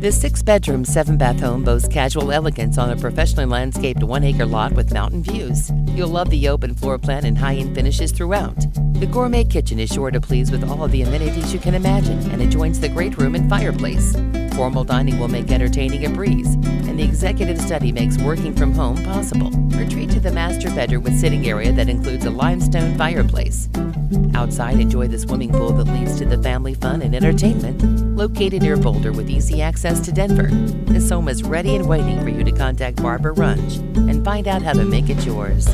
This 6-bedroom, 7-bath home boasts casual elegance on a professionally landscaped 1-acre lot with mountain views. You'll love the open floor plan and high-end finishes throughout. The gourmet kitchen is sure to please with all of the amenities you can imagine, and adjoins the great room and fireplace. Formal dining will make entertaining a breeze, and the executive study makes working from home possible. Retreat to the master bedroom with sitting area that includes a limestone fireplace. Outside, enjoy the swimming pool that leads to the family fun and entertainment. Located near Boulder with easy access to Denver, this home is ready and waiting for you to contact Barbara Runge and find out how to make it yours.